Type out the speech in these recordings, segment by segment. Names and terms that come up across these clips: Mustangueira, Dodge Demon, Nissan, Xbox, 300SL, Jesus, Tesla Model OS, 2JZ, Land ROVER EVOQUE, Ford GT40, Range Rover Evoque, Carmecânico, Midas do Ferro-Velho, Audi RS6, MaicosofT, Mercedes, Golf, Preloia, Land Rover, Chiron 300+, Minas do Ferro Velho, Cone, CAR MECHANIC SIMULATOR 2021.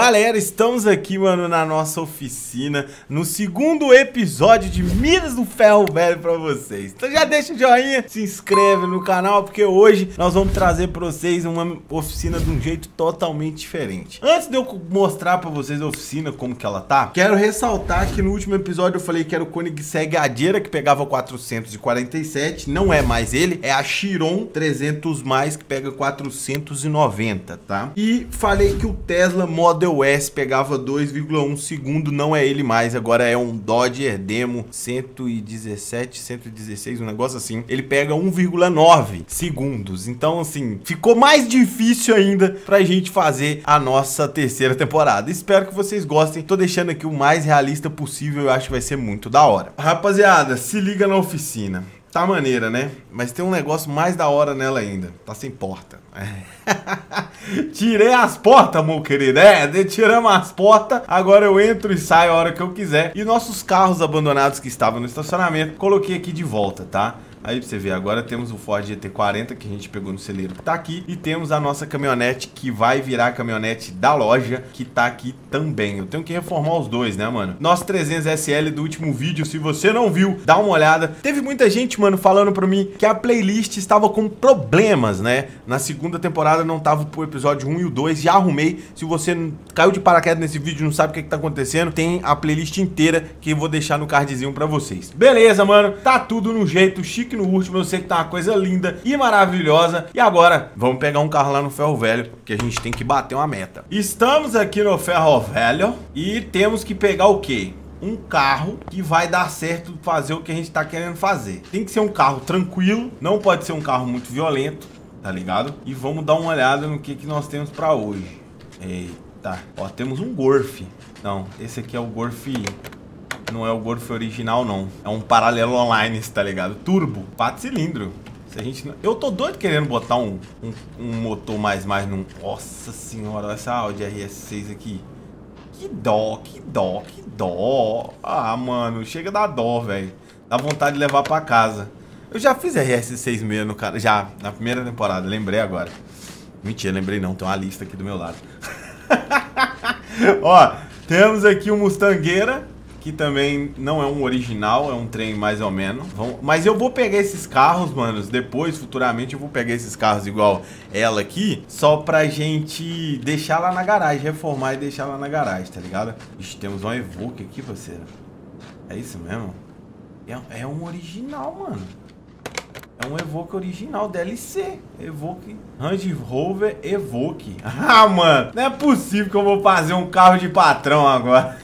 Galera, estamos aqui, mano, na nossa oficina, no segundo episódio de Minas do Ferro Velho pra vocês. Então já deixa o joinha, se inscreve no canal, porque hoje nós vamos trazer pra vocês uma oficina de um jeito totalmente diferente. Antes de eu mostrar pra vocês a oficina, como que ela tá, quero ressaltar que no último episódio eu falei que era o Cone que pegava 447, não é mais ele, é a Chiron 300+, que pega 490, tá? E falei que o Tesla Model S pegava 2,1 segundo, não é ele mais, agora é um Dodge Demon 117, 116, um negócio assim. Ele pega 1,9 segundos, então assim, ficou mais difícil ainda pra gente fazer a nossa terceira temporada. Espero que vocês gostem, tô deixando aqui o mais realista possível, eu acho que vai ser muito da hora. Rapaziada, se liga na oficina. Tá maneira, né? Mas tem um negócio mais da hora nela ainda. Tá sem porta. Tirei as portas, meu querido. Tiramos as portas. Agora eu entro e saio a hora que eu quiser. E nossos carros abandonados que estavam no estacionamento, coloquei aqui de volta, tá? Aí pra você ver, agora temos o Ford GT40 que a gente pegou no celeiro, que tá aqui. E temos a nossa caminhonete que vai virar a caminhonete da loja, que tá aqui também. Eu tenho que reformar os dois, né, mano? Nosso 300SL do último vídeo, se você não viu, dá uma olhada. Teve muita gente, mano, falando pra mim que a playlist estava com problemas, né? Na segunda temporada não tava pro episódio 1 e o 2, já arrumei. Se você caiu de paraquedas nesse vídeo e não sabe o que que tá acontecendo, tem a playlist inteira que eu vou deixar no cardzinho pra vocês. Beleza, mano? Tá tudo no jeito chique no último, eu sei que tá uma coisa linda e maravilhosa. E agora, vamos pegar um carro lá no Ferro Velho, que a gente tem que bater uma meta. Estamos aqui no Ferro Velho e temos que pegar o quê? Um carro que vai dar certo fazer o que a gente tá querendo fazer. Tem que ser um carro tranquilo, não pode ser um carro muito violento, tá ligado? E vamos dar uma olhada no que nós temos pra hoje. Eita, ó, temos um Golf. Não, esse aqui é o Golf... Não é o Golf original, não. É um paralelo online, tá ligado? Turbo, 4 cilindros. Se a gente não... Eu tô doido querendo botar um motor mais num... Nossa senhora, essa Audi RS6 aqui. Que dó, que dó, que dó. Ah, mano, chega da dó, velho. Dá vontade de levar pra casa. Eu já fiz RS6 meio no cara... Já, na primeira temporada, lembrei agora. Mentira, lembrei não, tem uma lista aqui do meu lado. Ó, temos aqui um Mustangueira, que também não é um original, é um trem mais ou menos. Mas eu vou pegar esses carros, manos, depois, futuramente, eu vou pegar esses carros igual ela aqui, só pra gente deixar lá na garagem, reformar e deixar lá na garagem, tá ligado? Ixi, temos uma Evoque aqui, parceiro. É isso mesmo? É um original, mano. É um Evoque original, DLC. Evoque. Range Rover Evoque. Ah, mano, não é possível que eu vou fazer um carro de patrão agora.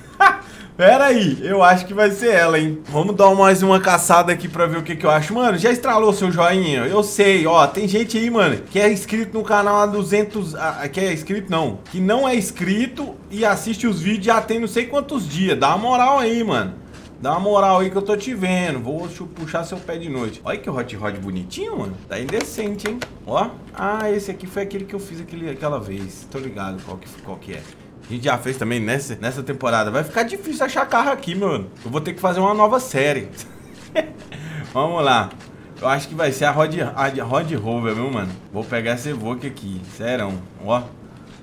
Pera aí, eu acho que vai ser ela, hein? Vamos dar mais uma caçada aqui pra ver o que eu acho. Mano, já estralou seu joinha? Eu sei, ó, tem gente aí, mano, que é inscrito no canal há 200... que é inscrito, não. Que não é inscrito e assiste os vídeos já tem não sei quantos dias. Dá uma moral aí, mano. Dá uma moral aí que eu tô te vendo. Vou puxar seu pé de noite. Olha que hot rod bonitinho, mano. Tá indecente, hein? Ó. Ah, esse aqui foi aquele que eu fiz aquela vez. Tô ligado qual que é. A gente já fez também nessa temporada. Vai ficar difícil achar carro aqui, mano. Eu vou ter que fazer uma nova série. Vamos lá. Eu acho que vai ser a Land Rover, viu, mano? Vou pegar essa Evoque aqui. Serão. Ó. Como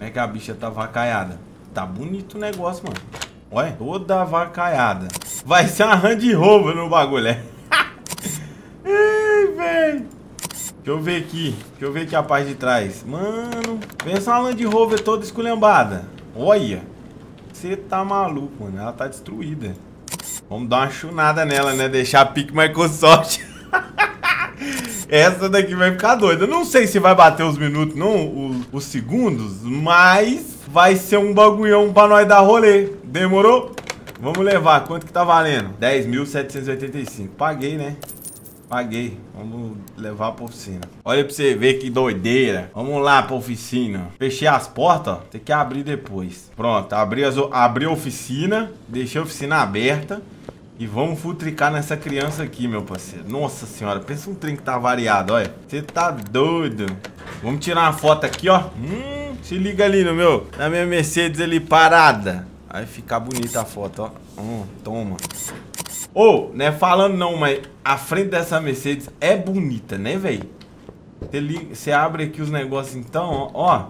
é que a bicha tá vacaiada. Tá bonito o negócio, mano. Olha. Toda vacaiada. Vai ser uma Land Rover no bagulho, é. Ai, velho. Deixa eu ver aqui. Deixa eu ver aqui a parte de trás. Mano, pensa uma Land Rover toda esculhambada. Olha. Você tá maluco, mano. Ela tá destruída. Vamos dar uma chunada nela, né? Deixar a pique Microsoft. Essa daqui vai ficar doida. Não sei se vai bater os minutos, não, os segundos, mas vai ser um bagulhão pra nós dar rolê. Demorou? Vamos levar. Quanto que tá valendo? 10.785. Paguei, né? Paguei. Vamos levar pra oficina. Olha pra você ver que doideira. Vamos lá pra oficina. Fechei as portas, ó. Tem que abrir depois. Pronto, abri a oficina. Deixei a oficina aberta. E vamos futricar nessa criança aqui, meu parceiro. Nossa senhora, pensa um trem que tá variado, olha. Você tá doido. Vamos tirar uma foto aqui, ó. Se liga ali na minha Mercedes ali parada. Vai ficar bonita a foto, ó. Toma. Ou, né, falando não, mas a frente dessa Mercedes é bonita, né, velho? Você abre aqui os negócios então, ó.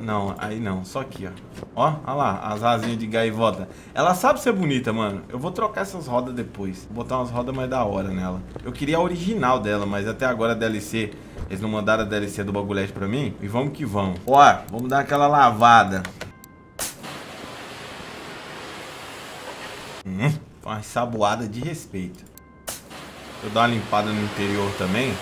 Não, aí não, só aqui, ó. Ó, olha lá, as asinhas de gaivota. Ela sabe ser bonita, mano. Eu vou trocar essas rodas depois. Vou botar umas rodas mais da hora nela. Eu queria a original dela, mas até agora a DLC... Eles não mandaram a DLC do bagulhete pra mim? E vamos que vamos. Ó, vamos dar aquela lavada. Uma saboada de respeito. Eu dar uma limpada no interior também.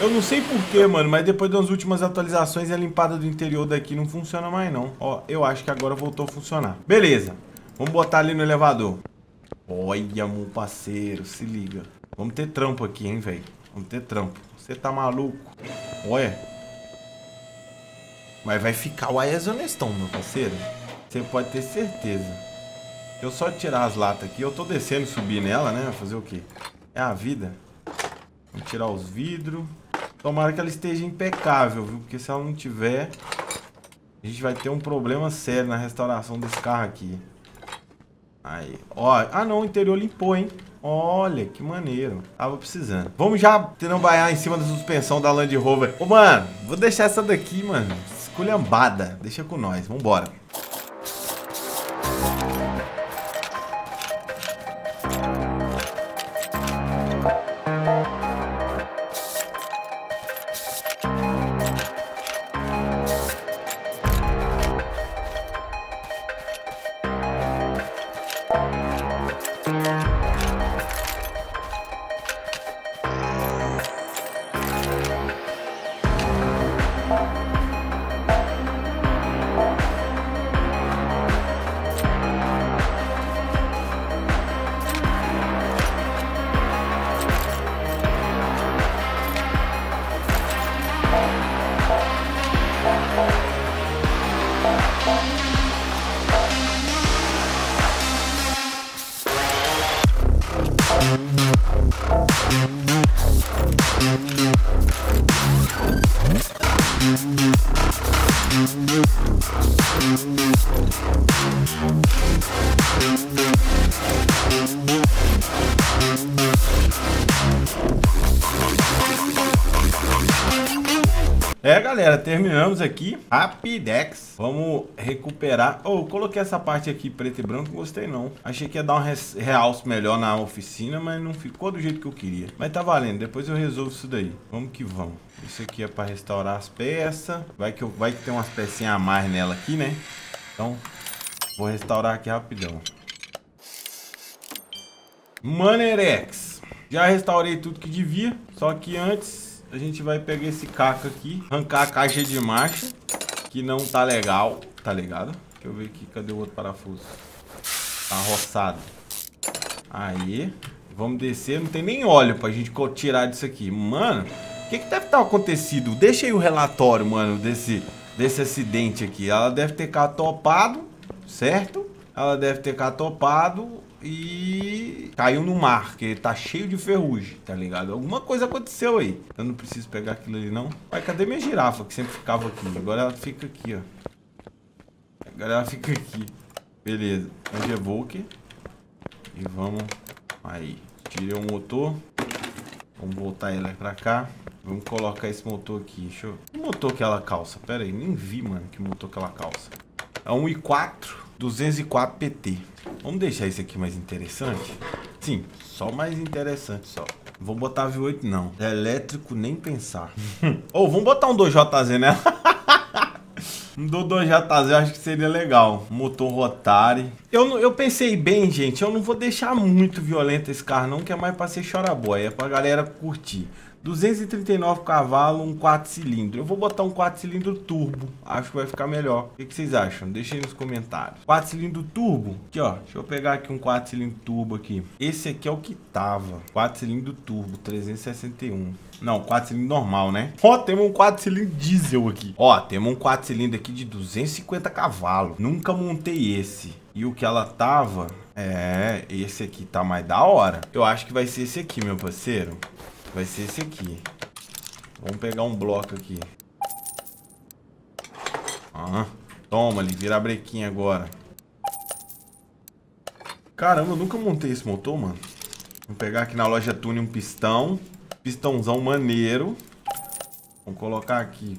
Eu não sei porquê, mano, mas depois das últimas atualizações a limpada do interior daqui não funciona mais não. Ó, eu acho que agora voltou a funcionar. Beleza, vamos botar ali no elevador. Olha, meu parceiro, se liga. Vamos ter trampo aqui, hein, velho. Vamos ter trampo. Você tá maluco? Olha. Mas vai ficar o AES honestão, meu parceiro. Você pode ter certeza. Eu só tirar as latas aqui. Eu tô descendo e subir nela, né? Fazer o quê? É a vida. Vamos tirar os vidros. Tomara que ela esteja impecável, viu? Porque se ela não tiver, a gente vai ter um problema sério na restauração desse carro aqui. Aí, ó. Ah, não. O interior limpou, hein? Olha, que maneiro. Tava precisando. Vamos já trambaiar em cima da suspensão da Land Rover. Ô, mano, vou deixar essa daqui, mano. Esculhambada. Deixa com nós. Vambora. É, galera, terminamos aqui Rapidex. Vamos recuperar. Oh, eu coloquei essa parte aqui preto e branco, não gostei não. Achei que ia dar um realce melhor na oficina, mas não ficou do jeito que eu queria. Mas tá valendo, depois eu resolvo isso daí. Vamos que vamos. Isso aqui é pra restaurar as peças. Vai que tem umas pecinhas a mais nela aqui, né? Então, vou restaurar aqui rapidão. Maneirex. Já restaurei tudo que devia. Só que antes... a gente vai pegar esse caco aqui, arrancar a caixa de marcha, que não tá legal, tá ligado? Deixa eu ver aqui, cadê o outro parafuso? Tá roçado. Aí, vamos descer, não tem nem óleo pra gente tirar disso aqui. Mano, o que que deve ter acontecido? Deixa aí o relatório, mano, desse acidente aqui. Ela deve ter catopado, certo? Ela deve ter catopado e caiu no mar, que tá cheio de ferrugem, tá ligado? Alguma coisa aconteceu aí. Eu não preciso pegar aquilo ali, não. Mas cadê minha girafa, que sempre ficava aqui? Agora ela fica aqui, ó. Agora ela fica aqui. Beleza. Range Evoque. E vamos... aí. Tirei o motor. Vamos voltar ela pra cá. Vamos colocar esse motor aqui. Deixa eu... que motor que ela calça? Pera aí, nem vi, mano, que motor que ela calça. É um i4 204 PT. Vamos deixar isso aqui mais interessante? Sim, só mais interessante só. Vou botar V8 não. É elétrico nem pensar. Ou vamos botar um 2JZ, né? Um 2JZ eu acho que seria legal. Motor Rotary. Eu pensei bem, gente. Eu não vou deixar muito violento esse carro não, que é mais pra ser choraboia. É pra galera curtir. 239 cavalos, um 4 cilindros. Eu vou botar um 4 cilindros turbo. Acho que vai ficar melhor. O que vocês acham? Deixa aí nos comentários. 4 cilindros turbo. Aqui, ó. Deixa eu pegar aqui um 4 cilindros turbo aqui. Esse aqui é o que tava. 4 cilindros turbo, 361. Não, 4 cilindros normal, né? Ó, temos um 4 cilindros diesel aqui. Ó, temos um 4 cilindros aqui de 250 cavalos. Nunca montei esse. E o que ela tava... é, esse aqui tá mais da hora. Eu acho que vai ser esse aqui, meu parceiro. Vai ser esse aqui. Vamos pegar um bloco aqui. Ah, toma ali, vira a brequinha agora. Caramba, eu nunca montei esse motor, mano. Vou pegar aqui na loja Tune um pistão. Pistãozão maneiro. Vamos colocar aqui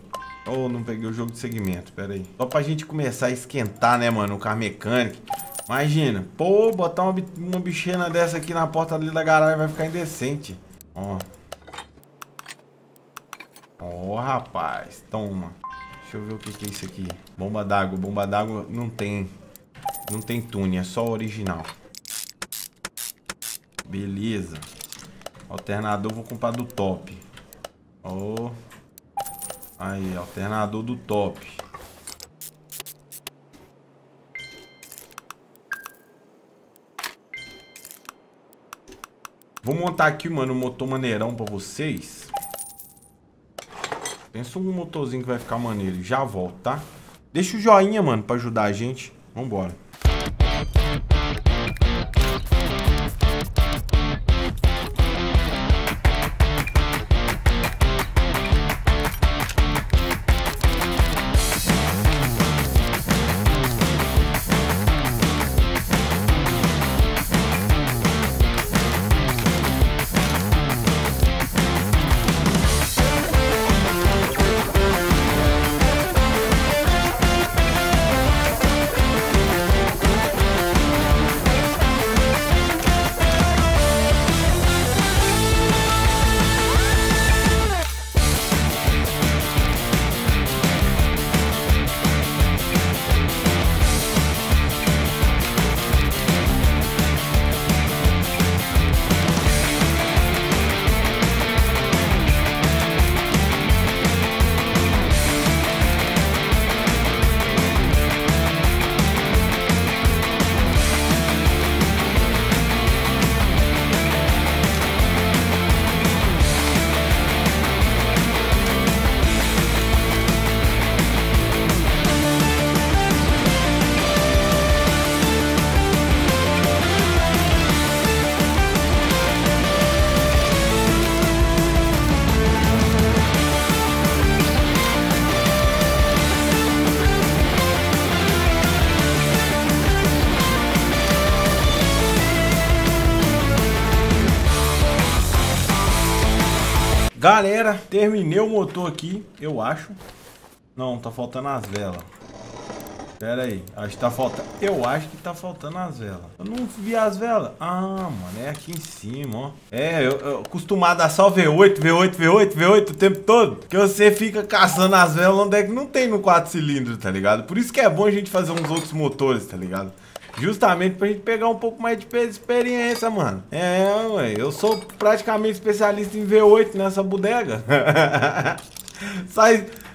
Oh, não peguei o jogo de segmento, pera aí. Só pra gente começar a esquentar, né, mano, o Carmecânico. Imagina, pô, botar uma bichena dessa aqui na porta ali da garagem vai ficar indecente. Ó. Ó, rapaz, toma. Deixa eu ver o que é isso aqui. Bomba d'água, não tem. Não tem túnel, é só original. Beleza. Alternador, vou comprar do top. Ó. Aí, alternador do top. Vou montar aqui, mano, um motor maneirão pra vocês. Pensa um motorzinho que vai ficar maneiro. Já volto, tá? Deixa o joinha, mano, pra ajudar a gente. Vambora. Galera, terminei o motor aqui, eu acho. Não, tá faltando as velas. Pera aí, acho que tá faltando. Eu acho que tá faltando as velas. Eu não vi as velas. Ah, mano, é aqui em cima, ó. É, eu acostumado a só V8 o tempo todo. Que você fica caçando as velas onde é que não tem no 4 cilindros, tá ligado? Por isso que é bom a gente fazer uns outros motores, tá ligado? Justamente pra gente pegar um pouco mais de experiência, mano. É, ué, eu sou praticamente especialista em V8 nessa bodega.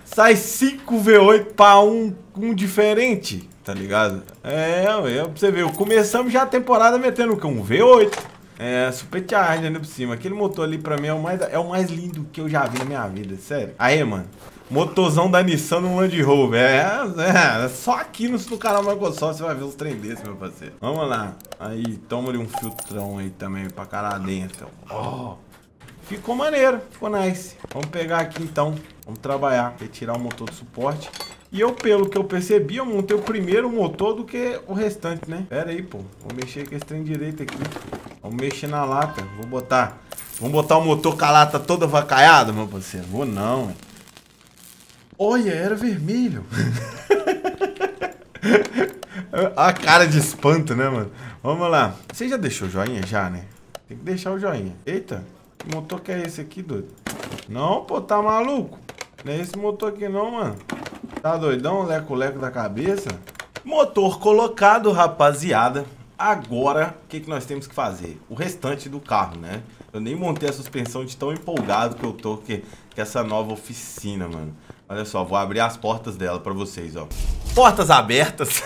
sai 5 V8 pra um diferente, tá ligado? É, ué, pra você ver, começamos já a temporada metendo um V8. É, supercharge ali por cima. Aquele motor ali pra mim é o mais lindo que eu já vi na minha vida, sério. Aí, mano. Motorzão da Nissan no Land Rover. É só aqui no canal Microsoft você vai ver os trem desse, meu parceiro. Vamos lá. Aí, toma ali um filtrão aí também pra cara dentro. Ó. Ficou maneiro. Ficou nice. Vamos pegar aqui então. Vamos trabalhar. Retirar o motor do suporte. E eu, pelo que eu percebi, eu montei o primeiro motor do que o restante, né? Pera aí, pô. Vou mexer com esse trem direito aqui. Vamos mexer na lata. Vamos botar o motor com a lata toda vacaiada, meu parceiro. Vou não, velho. Olha, era vermelho. A cara de espanto, né, mano? Vamos lá. Você já deixou o joinha? Já, né? Tem que deixar o joinha. Eita, que motor que é esse aqui, doido? Não, pô, tá maluco? Não é esse motor aqui não, mano. Tá doidão? Leco-leco da cabeça. Motor colocado, rapaziada. Agora, o que que nós temos que fazer? O restante do carro, né? Eu nem montei a suspensão de tão empolgado que eu tô com essa nova oficina, mano. Olha só, vou abrir as portas dela pra vocês, ó. Portas abertas.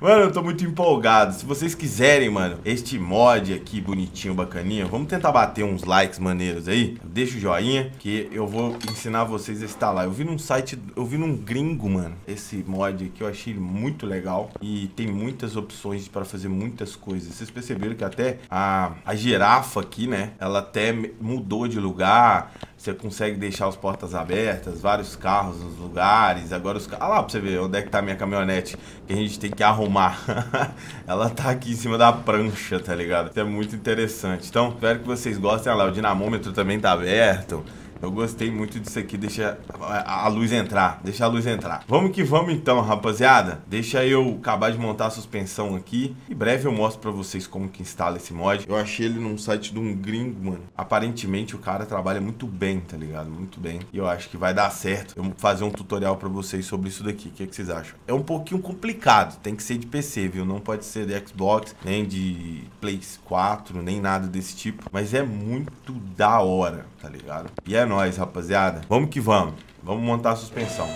Mano, eu tô muito empolgado. Se vocês quiserem, mano, este mod aqui bonitinho, bacaninha, vamos tentar bater uns likes maneiros aí. Deixa o joinha que eu vou ensinar vocês a instalar. Eu vi num site, eu vi num gringo, mano, esse mod aqui. Eu achei ele muito legal e tem muitas opções para fazer muitas coisas. Vocês perceberam que até a girafa aqui, né, ela até mudou de lugar. Você consegue deixar as portas abertas, vários carros nos lugares. Agora os carros... Ah lá, pra você ver onde é que tá a minha caminhonete, que a gente tem que arrumar. Ela tá aqui em cima da prancha, tá ligado? Isso é muito interessante. Então, espero que vocês gostem. Olha lá, o dinamômetro também tá aberto. Eu gostei muito disso aqui, deixa a luz entrar, deixa a luz entrar. Vamos que vamos então, rapaziada. Deixa eu acabar de montar a suspensão aqui. Em breve eu mostro pra vocês como que instala esse mod. Eu achei ele num site de um gringo, mano. Aparentemente o cara trabalha muito bem, tá ligado? Muito bem. E eu acho que vai dar certo. Eu vou fazer um tutorial pra vocês sobre isso daqui. O que é que vocês acham? É um pouquinho complicado. Tem que ser de PC, viu? Não pode ser de Xbox, nem de Play 4, nem nada desse tipo. Mas é muito da hora, tá ligado? E é nóis, rapaziada. Vamos que vamos. Vamos montar a suspensão.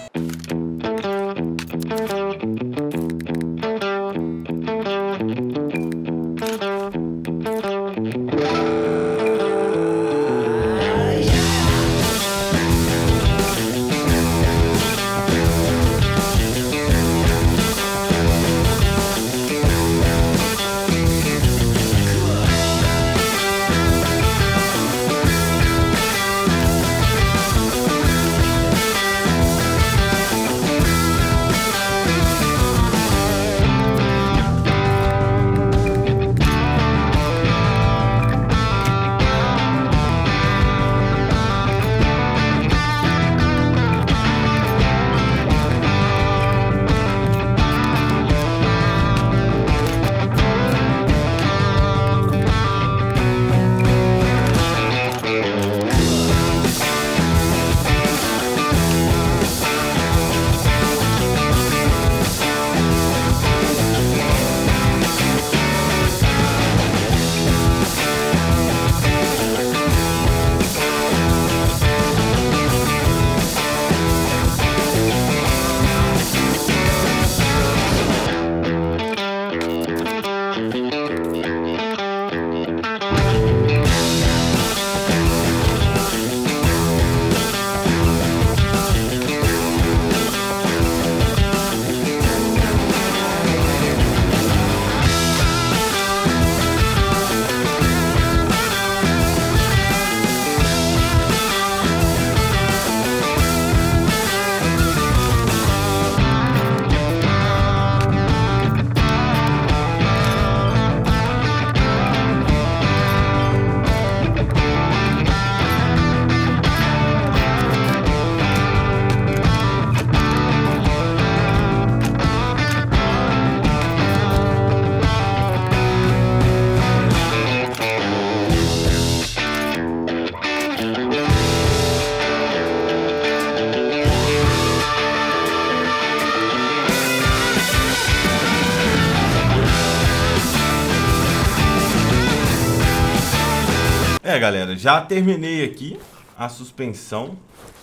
É, galera, já terminei aqui a suspensão.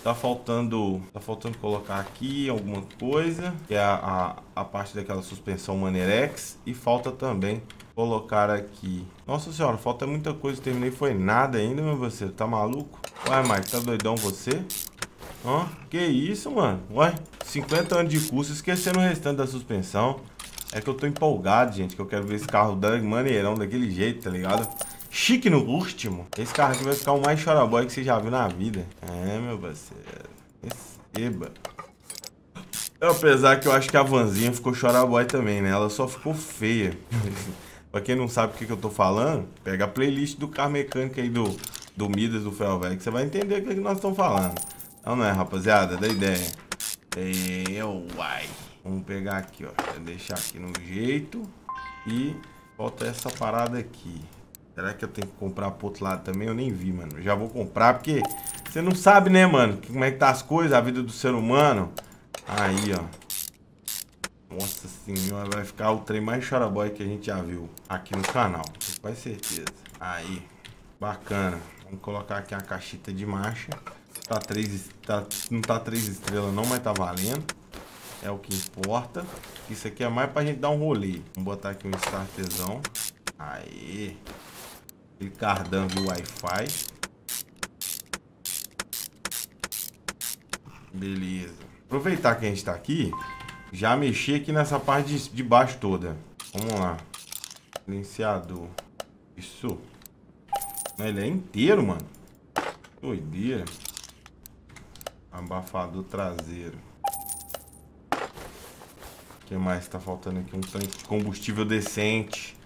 Tá faltando colocar aqui alguma coisa, que é a parte daquela suspensão Manerex. E falta também colocar aqui... Nossa senhora, falta muita coisa. Terminei, foi nada ainda, meu parceiro. Tá maluco? Ué, Mike, tá doidão você? Hã? Que isso, mano? Ué, 50 anos de curso, esquecendo o restante da suspensão. É que eu tô empolgado, gente, que eu quero ver esse carro dando maneirão daquele jeito, tá ligado? Chique no último. Esse carro aqui vai ficar o mais choraboy que você já viu na vida. É, meu parceiro. Receba. Apesar que eu acho que a vanzinha ficou choraboy também, né? Ela só ficou feia. Pra quem não sabe o que eu tô falando, pega a playlist do Carmecânico aí do Minas do Ferro Velho, que você vai entender o que nós estamos falando. Então, não é, rapaziada? Dá ideia. Uai. Vamos pegar aqui, ó. Deixar aqui no jeito. E falta essa parada aqui. Será que eu tenho que comprar pro outro lado também? Eu nem vi, mano. Já vou comprar, porque você não sabe, né, mano? Como é que tá as coisas, a vida do ser humano. Aí, ó. Nossa senhora, vai ficar o trem mais choraboy que a gente já viu aqui no canal. Com certeza. Aí, bacana. Vamos colocar aqui a caixita de marcha. Tá não tá 3 estrelas não, mas tá valendo. É o que importa. Isso aqui é mais pra gente dar um rolê. Vamos botar aqui um startzão. Aí. Aquele cardan do Wi-Fi. Beleza. Aproveitar que a gente tá aqui, já mexi aqui nessa parte de baixo toda. Vamos lá. Silenciador. Isso. Ele é inteiro, mano. Doideira. Abafador traseiro. O que mais tá faltando aqui? Um tanque de combustível decente.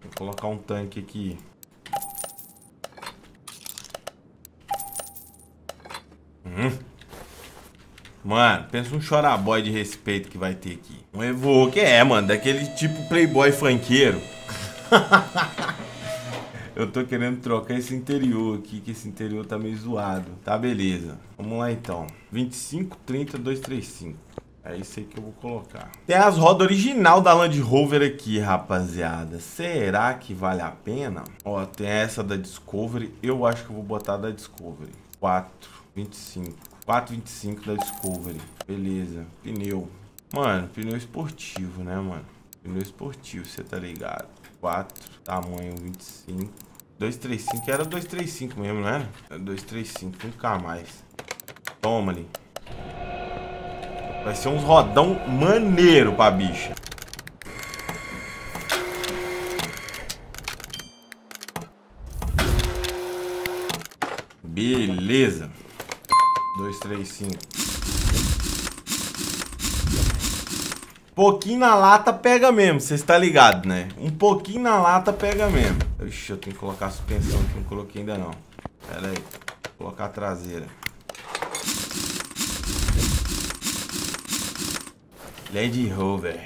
Vou colocar um tanque aqui. Mano, pensa um choraboy de respeito que vai ter aqui. Um Evoque, mano, daquele tipo playboy funkeiro. Eu tô querendo trocar esse interior aqui, que esse interior tá meio zoado. Tá, beleza. Vamos lá, então. 25, 30, 235. É isso aí que eu vou colocar. Tem as rodas original da Land Rover aqui, rapaziada. Será que vale a pena? Ó, tem essa da Discovery. Eu acho que eu vou botar da Discovery. 4,25. 4,25 da Discovery. Beleza. Pneu. Mano, pneu esportivo, né, mano? Pneu esportivo, você tá ligado. 4, tamanho 25. 235, era 235 mesmo, não era? Era 235, nunca mais. Toma ali. Vai ser uns rodão maneiro pra bicha. Beleza. 235. Pouquinho na lata pega mesmo, vocês tá ligado, né? Um pouquinho na lata pega mesmo. Ixi, eu tenho que colocar a suspensão que não coloquei ainda não. Pera aí, vou colocar a traseira. Land Rover.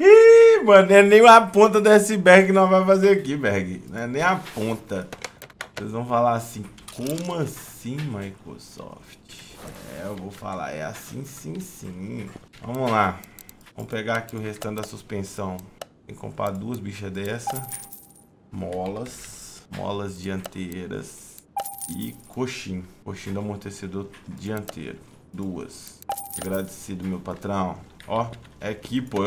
Ih, mano, não é nem a ponta do iceberg que nós vamos fazer aqui, Berg. Não é nem a ponta. Vocês vão falar assim... Como assim, Microsoft? Eu vou falar, é assim, sim, sim. Vamos lá. Vamos pegar aqui o restante da suspensão. Tem que comprar duas bichas dessa. Molas. Molas dianteiras. E coxinho. Coxinho do amortecedor dianteiro. Duas. Agradecido, meu patrão. Ó, é aqui, pô.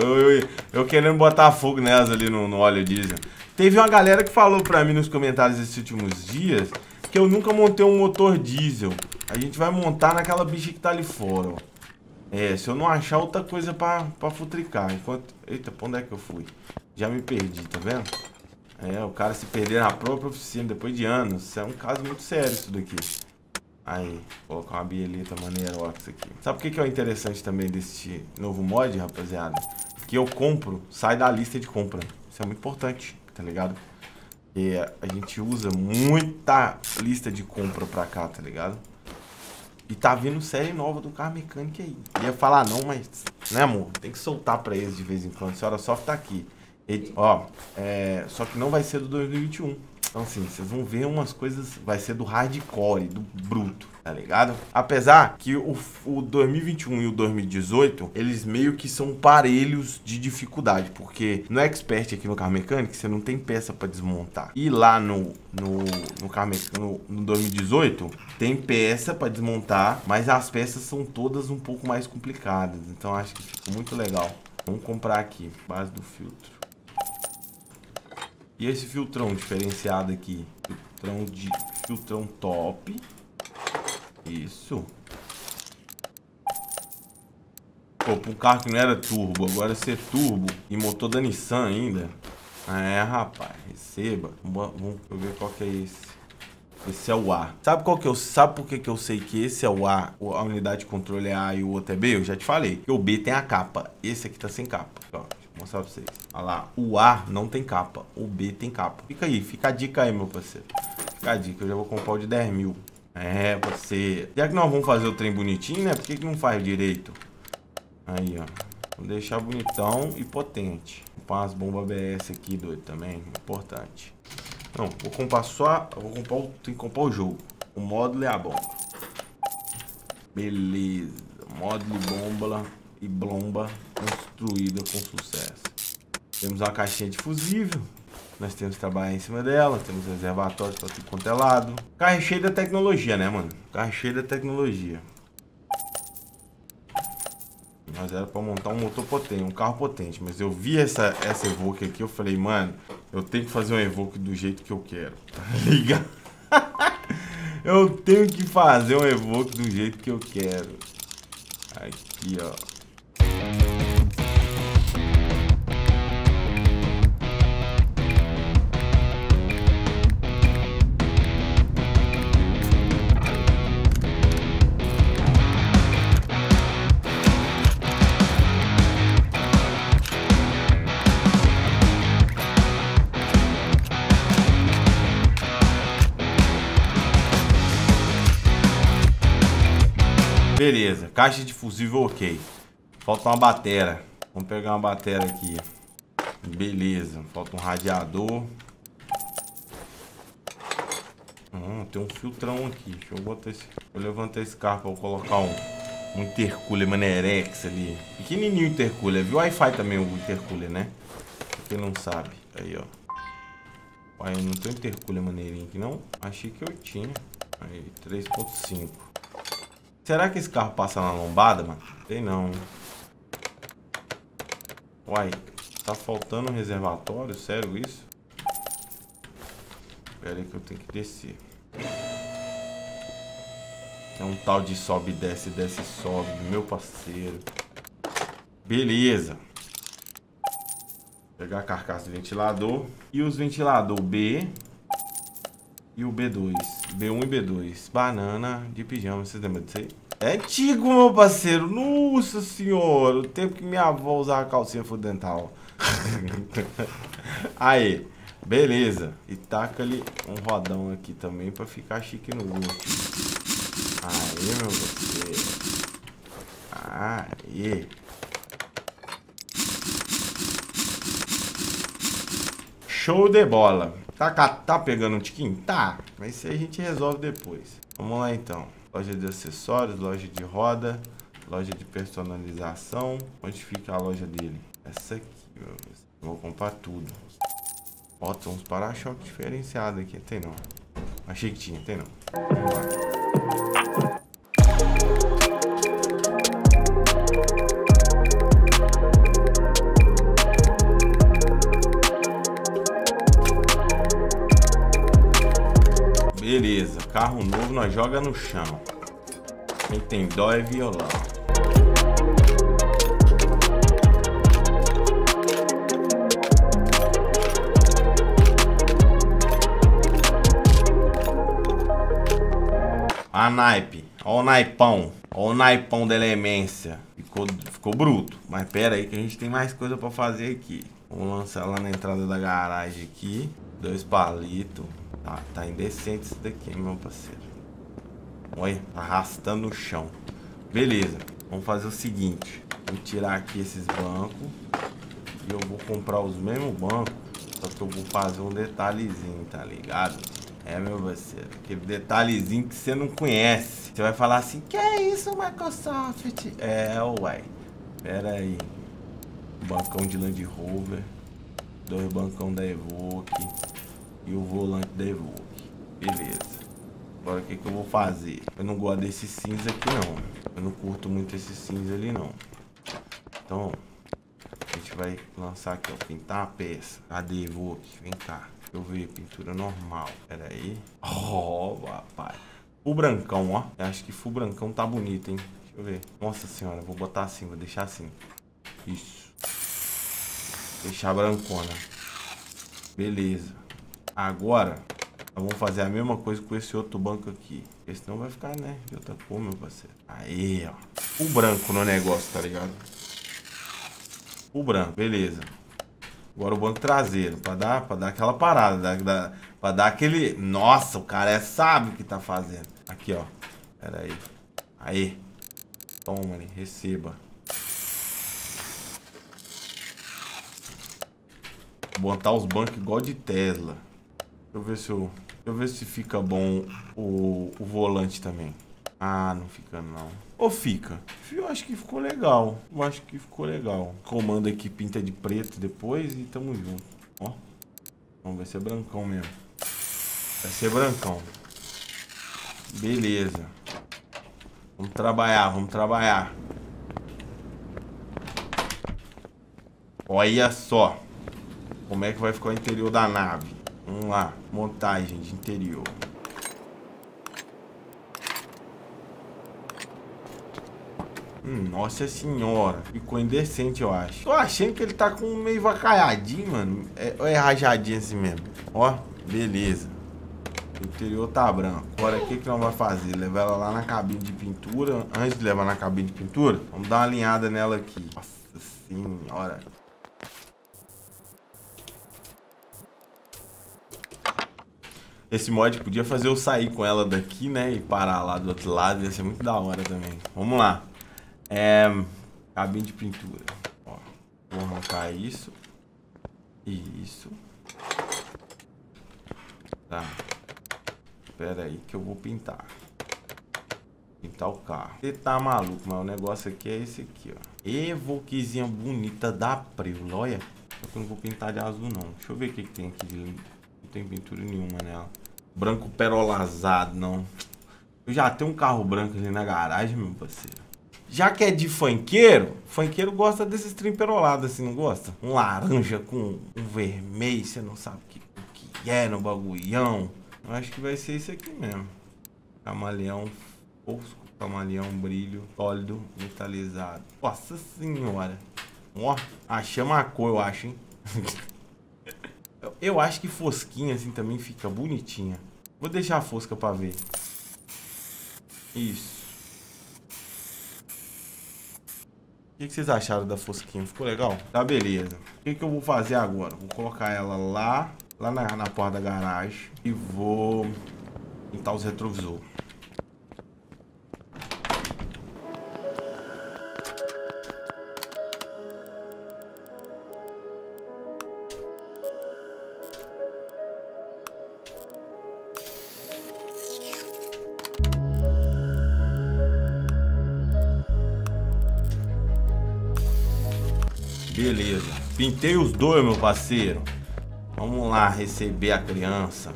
Eu querendo botar fogo nelas ali no óleo diesel. Teve uma galera que falou pra mim nos comentários esses últimos dias... que eu nunca montei um motor diesel. A gente vai montar naquela bicha que tá ali fora, ó. É, se eu não achar outra coisa pra futricar. Enquanto... Eita, pra onde é que eu fui? Já me perdi, tá vendo? É, o cara se perder na própria oficina depois de anos. Isso é um caso muito sério isso daqui. Aí, vou colocar uma bieleta maneiro isso aqui. Sabe o que é interessante também desse novo mod, rapaziada? Que eu compro, sai da lista de compra. Isso é muito importante, tá ligado? E a gente usa muita lista de compra pra cá, tá ligado? E tá vindo série nova do Carmecânico aí. Ia falar não, mas... Né, amor? Tem que soltar pra eles de vez em quando. A senhora só tá aqui. E, ó, só que não vai ser do 2021. Então, assim, vocês vão ver umas coisas... Vai ser do hardcore, do bruto, tá ligado? Apesar que o 2021 e o 2018, eles meio que são parelhos de dificuldade. Porque no Expert aqui no Carmecânico, você não tem peça pra desmontar. E lá no 2018, tem peça pra desmontar, mas as peças são todas um pouco mais complicadas. Então, acho que ficou muito legal. Vamos comprar aqui, base do filtro. E esse filtrão diferenciado aqui, filtrão top, isso. Pô, pra um carro que não era turbo, agora ser turbo e motor da Nissan ainda. É, rapaz, receba. Vamos ver qual que é esse. Esse é o A. Sabe qual que eu... Sabe por que eu sei que esse é o A? A unidade de controle é A e o outro é B? Eu já te falei. O B tem a capa. Esse aqui tá sem capa. Ó, deixa eu mostrar pra vocês. Olha lá. O A não tem capa. O B tem capa. Fica aí. Fica a dica aí, meu parceiro. Fica a dica. Eu já vou comprar o de 10 mil. É, parceiro. Já que nós vamos fazer o trem bonitinho, né? Por que não faz direito? Aí, ó. Vou deixar bonitão e potente. Vou comprar umas bombas BS aqui, doido, também. Importante. Não, vou comprar só... tem que comprar o jogo. O módulo é a bomba. Beleza. Módulo e bomba construída com sucesso. Temos uma caixinha de fusível. Nós temos que trabalhar em cima dela. Temos reservatórios para tudo quanto é lado. Carro cheio da tecnologia, né, mano? Carro cheio da tecnologia. Nós era pra montar um motor potente, um carro potente. Mas eu vi essa Evoque aqui, eu falei, mano, eu tenho que fazer um Evoque do jeito que eu quero. Tá ligado? Eu tenho que fazer um Evoque do jeito que eu quero. Aqui, ó. Beleza, caixa de fusível ok. Falta uma bateria. Vamos pegar uma bateria aqui. Beleza, falta um radiador. Tem um filtrão aqui. Deixa eu botar esse... Eu levantei esse carro pra eu colocar um intercooler Manerex ali. Pequenininho intercooler. Viu Wi-Fi também o intercooler, né? Quem não sabe. Aí, ó. Uai, eu não tenho intercooler maneirinho aqui, não? Achei que eu tinha. Aí, 3.5. Será que esse carro passa na lombada, mano? Tem não. Uai, tá faltando um reservatório? Sério isso? Pera aí que eu tenho que descer. É um tal de sobe, desce, desce, sobe. Meu parceiro. Beleza. Pegar a carcaça do ventilador. E os ventilador B e o B2. B1 e B2. Banana de pijama, vocês lembram disso aí? É antigo, meu parceiro. Nossa senhora. O tempo que minha avó usava calcinha foi dental. Aí. Beleza. E taca ali um rodão aqui também pra ficar chique no outro. Aê, meu parceiro. Aê. Show de bola. Tá pegando um tiquinho? Tá. Mas isso aí a gente resolve depois. Vamos lá então. Loja de acessórios, loja de roda, loja de personalização. Onde fica a loja dele? Essa aqui, meu Deus. Vou comprar tudo. Ó, tem uns para-choques diferenciados aqui. Tem não. Achei que tinha, tem não. Vamos lá. Beleza, carro novo nós joga no chão. Quem tem dó é violão. A naipe, ó o naipão. Ó o naipão da elemência. Ficou bruto, mas pera aí que a gente tem mais coisa pra fazer aqui. Vamos lançar lá na entrada da garagem aqui. 2 palitos. Tá indecente isso daqui, meu parceiro. Olha, arrastando o chão. Beleza, vamos fazer o seguinte. Vou tirar aqui esses bancos. E eu vou comprar os mesmos bancos. Só que eu vou fazer um detalhezinho, tá ligado? É, meu parceiro, aquele detalhezinho que você não conhece. Você vai falar assim, que é isso, MaicosofT? É, uai. Pera aí. Bancão de Land Rover. 2 bancão da Evoque. E o volante da Evoque. Beleza. Agora o que que eu vou fazer? Eu não gosto desse cinza aqui não. Eu não curto muito esse cinza ali não. Então, a gente vai lançar aqui, ó. Pintar a peça. Cadê Evoque? Vem cá. Deixa eu ver. Pintura normal. Pera aí. Ó, oh, rapaz. Full brancão, ó. Eu acho que full brancão tá bonito, hein? Deixa eu ver. Nossa senhora, vou botar assim. Vou deixar assim. Isso. Deixar brancona. Beleza. Agora, nós vamos fazer a mesma coisa com esse outro banco aqui. Esse não vai ficar, né? De outra cor, meu parceiro. Aí, ó. O branco no negócio, tá ligado? O branco, beleza. Agora o banco traseiro, pra dar aquela parada. Pra dar aquele... Nossa, o cara sabe o que tá fazendo. Aqui, ó. Pera aí. Aí. Toma, né? Receba. Vou botar os bancos igual de Tesla. Deixa eu ver se fica bom o volante também. Ah, não fica não. Ou fica? Eu acho que ficou legal. Eu acho que ficou legal. Comando aqui pinta de preto depois e tamo junto. Ó. Vamos ver se é brancão mesmo. Vai ser brancão. Beleza. Vamos trabalhar, vamos trabalhar. Olha só. Como é que vai ficar o interior da nave. Vamos lá, montagem de interior. Nossa senhora, ficou indecente, eu acho. Tô achando que ele tá com meio vacaiadinho, mano. É rajadinho assim mesmo. Ó, beleza. O interior tá branco. Agora, o que que nós vamos fazer? Levar ela lá na cabine de pintura. Antes de levar na cabine de pintura, vamos dar uma alinhada nela aqui. Nossa senhora. Esse mod podia fazer eu sair com ela daqui, né? E parar lá do outro lado. Ia ser muito da hora também. Vamos lá. É... cabine de pintura. Ó, vou arrancar isso. E isso. Tá. Pera aí que eu vou pintar. Pintar o carro. Você tá maluco, mas o negócio aqui é esse aqui, ó. Evoquezinha bonita da Preloia. Só que eu não vou pintar de azul, não. Deixa eu ver o que, que tem aqui de lindo. Não tem pintura nenhuma nela. Branco perolazado, não. Eu já tenho um carro branco ali na garagem, meu parceiro. Já que é de funkeiro, funkeiro gosta desses trem perolado assim, não gosta? Um laranja com um vermelho, você não sabe o que é no bagulhão. Eu acho que vai ser esse aqui mesmo. Camaleão fosco, camaleão brilho, sólido, metalizado. Nossa senhora. Ó, achamos a cor, eu acho, hein? Eu acho que fosquinha assim também fica bonitinha. Vou deixar a fosca pra ver. Isso. O que vocês acharam da fosquinha? Ficou legal? Tá, beleza. O que eu vou fazer agora? Vou colocar ela lá na porta da garagem. E vou pintar os retrovisores. Beleza, pintei os dois, meu parceiro. Vamos lá receber a criança.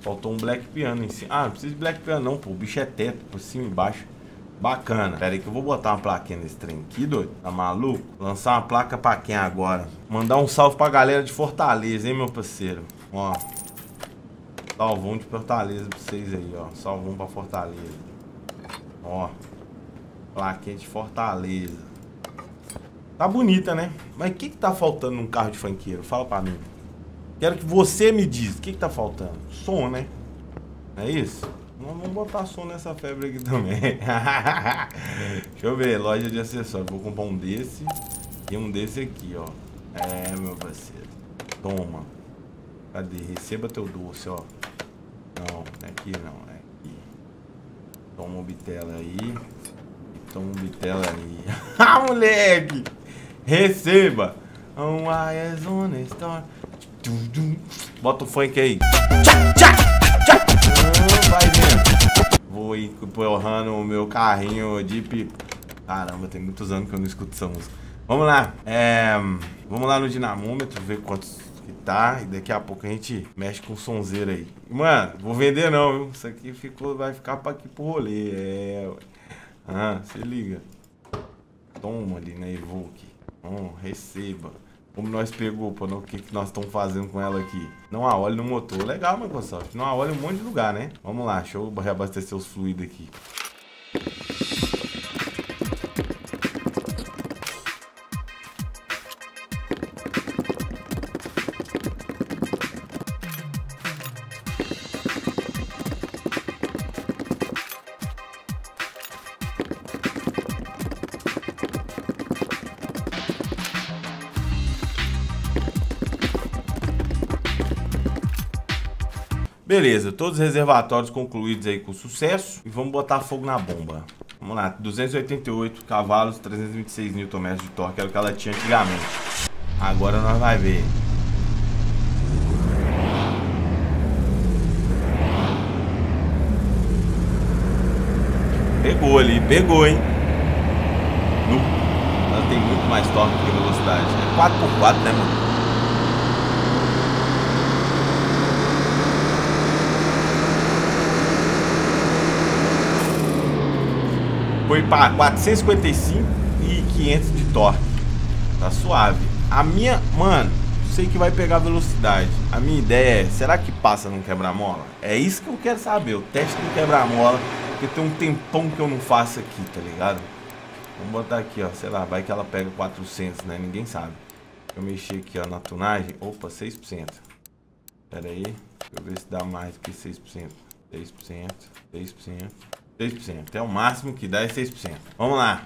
Faltou um black piano em cima. Ah, não precisa de black piano não, pô. O bicho é teto, por cima e embaixo. Bacana. Pera aí que eu vou botar uma plaquinha nesse trem aqui, doido. Tá maluco? Lançar uma placa pra quem agora? Mandar um salve pra galera de Fortaleza, hein, meu parceiro. Ó. Salvão de Fortaleza pra vocês aí, ó. Salvão pra Fortaleza. Ó, plaquinha de Fortaleza. Tá bonita, né? Mas o que tá faltando num carro de funkeiro? Fala pra mim. Quero que você me diz. O que tá faltando? Som, né? Não é isso? Nós vamos botar som nessa febre aqui também. Deixa eu ver. Loja de acessórios. Vou comprar um desse e um desse aqui, ó. É, meu parceiro. Toma. Cadê? Receba teu doce, ó. Não, é aqui não, né? Toma o bitela aí. Toma o bitela aí. Ah, moleque! Receba! Bota o funk aí. Vai dentro. Vou empurrando o meu carrinho de pipa. Caramba, tem muitos anos que eu não escuto essa música. Vamos lá. Vamos lá no dinamômetro, ver quantos... tá, e daqui a pouco a gente mexe com o sonzeiro aí. Mano, vou vender não, viu? Isso aqui ficou, vai ficar pra aqui pro rolê. É... ah, se liga. Toma ali na Evoque. Receba. Como nós pegou, pô, o que nós estamos fazendo com ela aqui? Não há óleo no motor. Legal, MaicosofT. Não há óleo em um monte de lugar, né? Vamos lá, deixa eu reabastecer os fluidos aqui. Beleza, todos os reservatórios concluídos aí com sucesso. E vamos botar fogo na bomba. Vamos lá, 288 cavalos, 326 Nm de torque. Era o que ela tinha antigamente. Agora nós vamos ver. Pegou ali, pegou, hein? Nu. Ela tem muito mais torque do que velocidade. É 4x4, né, mano? Foi para 455 e 500 de torque. Tá suave. A minha... mano, sei que vai pegar velocidade. A minha ideia é... será que passa no quebra-mola? É isso que eu quero saber. O teste do quebra-mola. Porque tem um tempão que eu não faço aqui, tá ligado? Vamos botar aqui, ó. Sei lá, vai que ela pega 400, né? Ninguém sabe. Eu mexi aqui, ó, na tunagem. Opa, 6%. Pera aí. Deixa eu ver se dá mais do que 6%. 6%. 6%. 6%, até o máximo que dá é 6%. Vamos lá.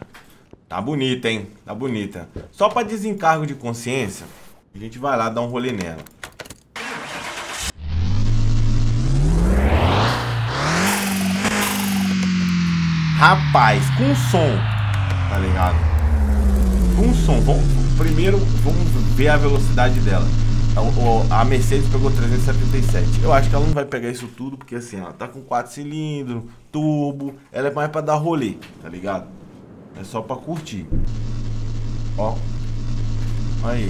Tá bonita, hein? Tá bonita. Só para desencargo de consciência, a gente vai lá dar um rolê nela. Rapaz, com som, tá ligado? Com som, primeiro vamos ver a velocidade dela. A Mercedes pegou 377. Eu acho que ela não vai pegar isso tudo, porque assim, ela tá com 4 cilindros, turbo. Ela é mais pra dar rolê, tá ligado? É só pra curtir. Ó, aí.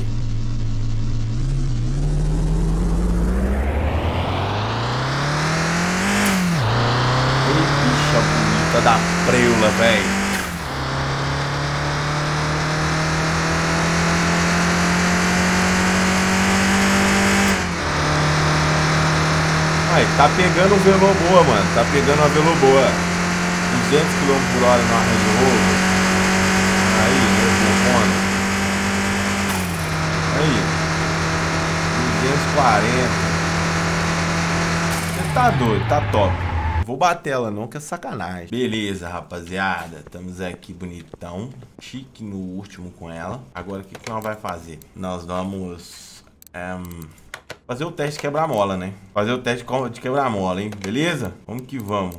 Bicha bonita da preula, velho. Aí, tá pegando um velo boa, mano. Tá pegando uma velo boa. 200 km/h na Range Rover. Aí, Cone. Aí. 240. Você tá doido, tá top. Vou bater ela não, que é sacanagem. Beleza, rapaziada. Estamos aqui bonitão. Chiquinho o último com ela. Agora, o que ela vai fazer? Nós vamos... fazer o teste de quebra-mola, né? Fazer o teste de quebra-mola, hein? Beleza? Vamos que vamos.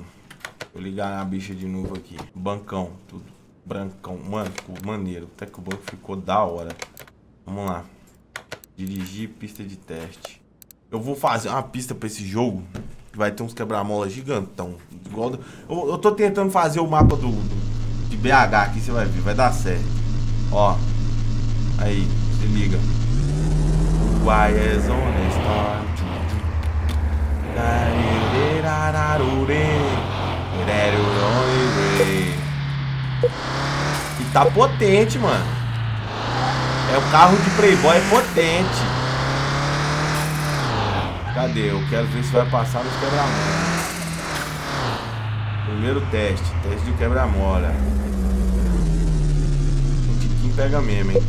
Vou ligar a bicha de novo aqui. Bancão, tudo brancão. Mano, ficou maneiro. Até que o banco ficou da hora. Vamos lá. Dirigir pista de teste. Eu vou fazer uma pista pra esse jogo. Que vai ter uns quebra-mola gigantão. Igual do... eu tô tentando fazer o mapa de BH aqui. Você vai ver. Vai dar certo. Ó. Aí. Se liga. Why is on the star? E tá potente, mano. É o carro de Playboy potente. Cadê? Eu quero ver se vai passar nos quebra-mola. Primeiro teste. Teste de quebra-mola. O Tiquinho pega mesmo, hein?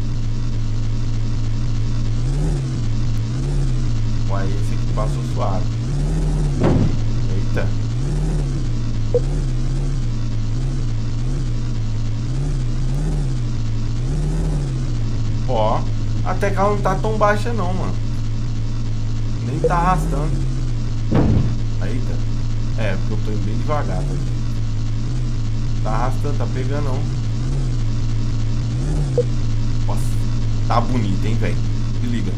Aí esse aqui passou suave. Eita. Ó, até que ela não tá tão baixa não, mano. Nem tá arrastando. Eita. É, porque eu tô indo bem devagar. Tá arrastando, tá pegando não. Nossa, tá bonita, hein, velho. Se liga.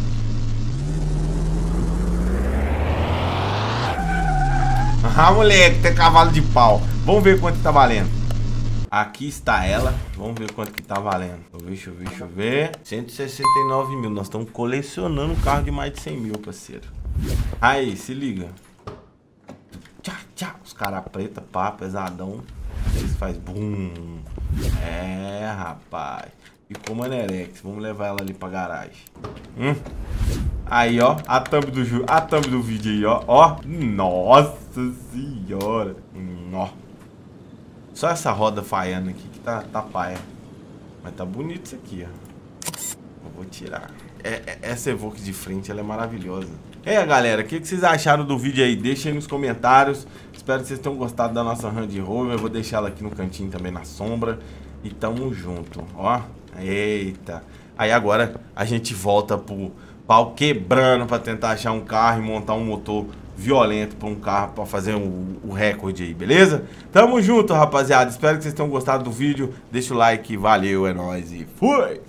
Ah, moleque, tem cavalo de pau. Vamos ver quanto que tá valendo. Aqui está ela. Vamos ver quanto que tá valendo. Deixa eu ver. 169 mil. Nós estamos colecionando um carro de mais de 100 mil, parceiro. Aí, se liga. Tchá, tchá. Os caras preta, pá, pesadão. Eles fazem bum. É, rapaz. Ficou manerex. Vamos levar ela ali pra garagem. Aí, ó. A thumb do vídeo aí, ó. Ó. Nossa senhora. Ó. Só essa roda falhando aqui que tá paia. Mas tá bonito isso aqui, ó. Eu vou tirar. Essa Evoque de frente, ela é maravilhosa. E aí, galera. O que vocês acharam do vídeo aí? Deixa aí nos comentários. Espero que vocês tenham gostado da nossa Range Rover. Eu vou deixar ela aqui no cantinho também na sombra. E tamo junto, ó. Eita. Aí agora a gente volta pro pau quebrando pra tentar achar um carro e montar um motor violento pra um carro, pra fazer o recorde aí, beleza? Tamo junto, rapaziada. Espero que vocês tenham gostado do vídeo. Deixa o like, valeu, é nóis e fui!